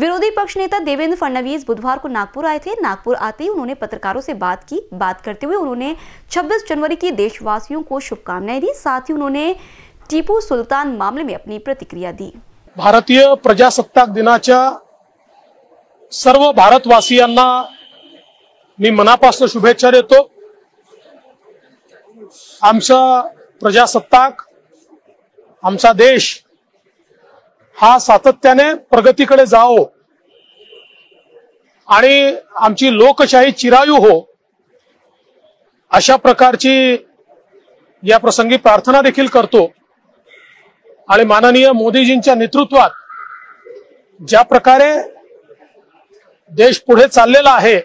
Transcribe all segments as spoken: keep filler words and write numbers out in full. विरोधी पक्ष नेता देवेंद्र फडणवीस बुधवार को नागपुर आए थे। नागपुर आते ही उन्होंने पत्रकारों से बात की। बात करते हुए उन्होंने छब्बीस जनवरी की देशवासियों को शुभकामनाएं दी। साथ ही उन्होंने टीपू सुल्तान मामले में अपनी प्रतिक्रिया दी। भारतीय प्रजासत्ताक दिनाच्या सर्व भारतवासियांना मी मनापासून शुभेच्छा देतो। आमचा प्रजासत्ताक, आमचा देश हा सातत्याने प्रगतीकडे जाओ आणि आमची लोकशाही चिरायू हो, अशा प्रकारची या प्रसंगी प्रार्थना देखील करतो। आणि माननीय मोदीजींच्या नेतृत्वात ज्या प्रकारे देश पुढे चाललेला आहे,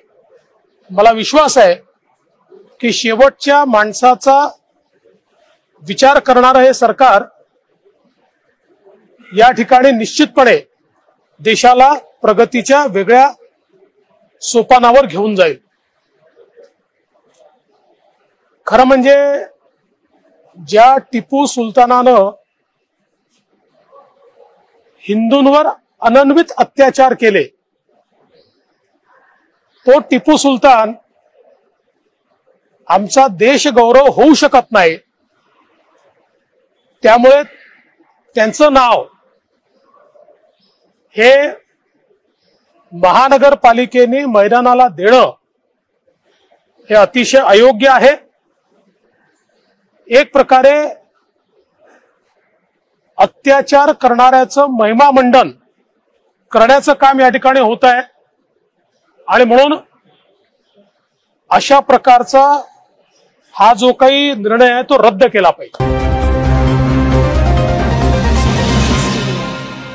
मला विश्वास आहे की शेवटच्या माणसाचा विचार करणारा हे सरकार या ठिकाणी निश्चितपणे देशाला प्रगतीच्या वेगळ्या सोपानावर घेऊन जाईल। खरं म्हणजे ज्या टिपू सुलतानानं हिंदूंवर अनन्वित अत्याचार केले, तो टिपू सुलतान आमचा देश गौरव होऊ शकत नाही। त्यामुळे त्यांचं नाव हे महानगरपालिकेने मैदानाला देणं हे अतिशय अयोग्य आहे। एक प्रकारे अत्याचार करणाऱ्याचं महिमा मंडन करण्याचं काम या ठिकाणी होत आहे आणि म्हणून अशा प्रकारचा हा जो काही निर्णय आहे तो रद्द केला पाहिजे।